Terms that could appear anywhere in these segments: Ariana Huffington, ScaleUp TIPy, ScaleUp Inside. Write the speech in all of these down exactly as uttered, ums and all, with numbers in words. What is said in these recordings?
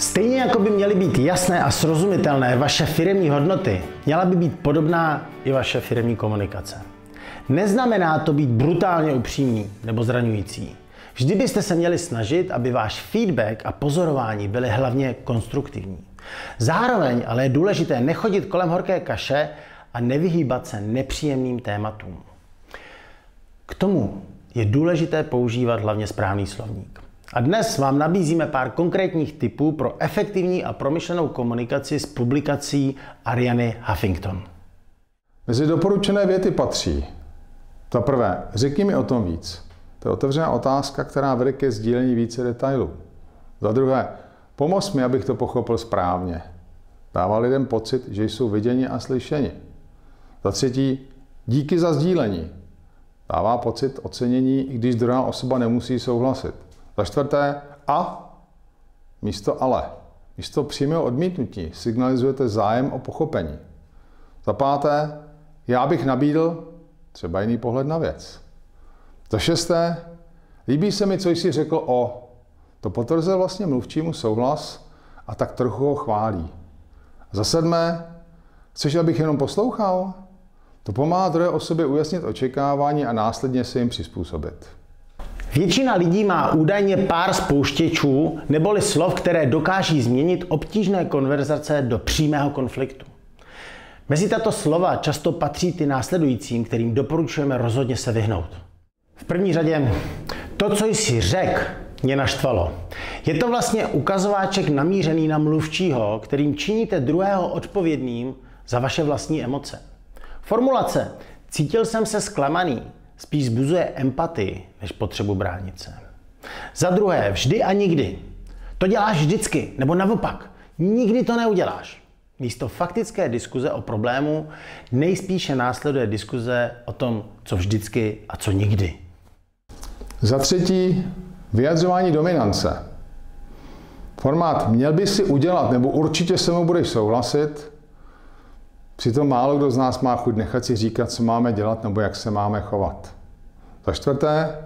Stejně jako by měly být jasné a srozumitelné vaše firemní hodnoty, měla by být podobná i vaše firemní komunikace. Neznamená to být brutálně upřímní nebo zraňující. Vždy byste se měli snažit, aby váš feedback a pozorování byly hlavně konstruktivní. Zároveň ale je důležité nechodit kolem horké kaše a nevyhýbat se nepříjemným tématům. K tomu je důležité používat hlavně správný slovník. A dnes vám nabízíme pár konkrétních tipů pro efektivní a promyšlenou komunikaci z publikací Ariany Huffington. Mezi doporučené věty patří: za prvé, řekni mi o tom víc. To je otevřená otázka, která vede ke sdílení více detailů. Za druhé, pomoz mi, abych to pochopil správně. Dává lidem pocit, že jsou viděni a slyšeni. Za třetí, díky za sdílení. Dává pocit ocenění, i když druhá osoba nemusí souhlasit. Za čtvrté, a místo ale. Místo přímého odmítnutí signalizujete zájem o pochopení. Za páté, já bych nabídl třeba jiný pohled na věc. Za šesté, líbí se mi, co jsi řekl o. To potvrzuje vlastně mluvčímu souhlas a tak trochu ho chválí. Za sedmé, chceš, abych jenom poslouchal? To pomáhá druhé osobě ujasnit očekávání a následně se jim přizpůsobit. Většina lidí má údajně pár spouštěčů neboli slov, které dokáží změnit obtížné konverzace do přímého konfliktu. Mezi tato slova často patří ty následujícím, kterým doporučujeme rozhodně se vyhnout. V první řadě, to, co jsi řekl, mě naštvalo. Je to vlastně ukazováček namířený na mluvčího, kterým činíte druhého odpovědným za vaše vlastní emoce. Formulace cítil jsem se zklamaný spíš zbuzuje empatii, než potřebu bránit se. Za druhé, vždy a nikdy. To děláš vždycky, nebo naopak. Nikdy to neuděláš. Místo faktické diskuze o problému nejspíše následuje diskuze o tom, co vždycky a co nikdy. Za třetí, vyjadřování dominance. Formát měl by si udělat, nebo určitě se mu budeš souhlasit. Přitom málo kdo z nás má chuť nechat si říkat, co máme dělat nebo jak se máme chovat. Za čtvrté,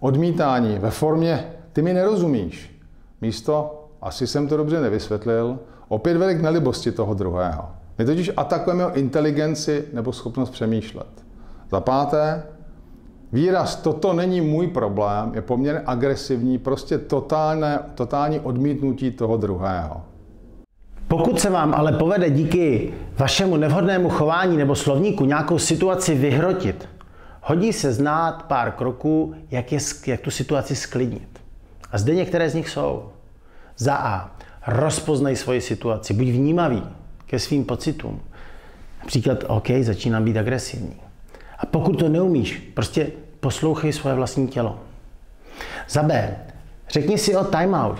odmítání ve formě ty mi nerozumíš. Místo asi jsem to dobře nevysvětlil, opět vede k nelibosti toho druhého. My totiž atakujeme jeho inteligenci nebo schopnost přemýšlet. Za páté, výraz toto není můj problém je poměrně agresivní, prostě totálné, totální odmítnutí toho druhého. Pokud se vám ale povede díky vašemu nevhodnému chování nebo slovníku nějakou situaci vyhrotit, hodí se znát pár kroků, jak, je, jak tu situaci sklidnit. A zde některé z nich jsou. Za A. Rozpoznej svoji situaci, buď vnímavý ke svým pocitům. Například, OK, začínám být agresivní. A pokud to neumíš, prostě poslouchej svoje vlastní tělo. Za B. Řekni si o timeout.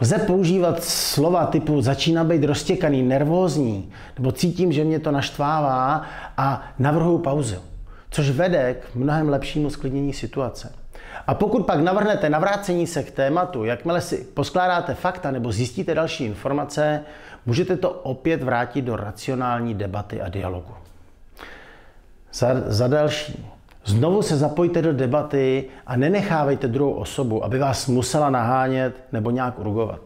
Lze používat slova typu začíná být roztěkaný, nervózní, nebo cítím, že mě to naštvává a navrhuji pauzu, což vede k mnohem lepšímu sklidnění situace. A pokud pak navrhnete navrácení se k tématu, jakmile si poskládáte fakta nebo zjistíte další informace, můžete to opět vrátit do racionální debaty a dialogu. Za, za další. Znovu se zapojte do debaty a nenechávejte druhou osobu, aby vás musela nahánět nebo nějak urgovat.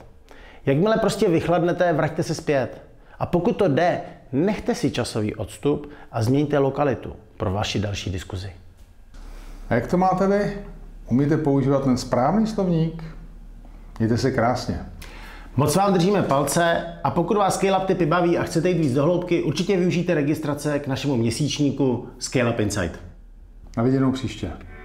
Jakmile prostě vychladnete, vraťte se zpět. A pokud to jde, nechte si časový odstup a změňte lokalitu pro vaši další diskuzi. A jak to máte vy? Umíte používat ten správný slovník? Mějte se krásně. Moc vám držíme palce a pokud vás Scale Up tipy baví a chcete jít víc do hloubky, určitě využijte registrace k našemu měsíčníku Scale Up Insight. Na viděnou příště.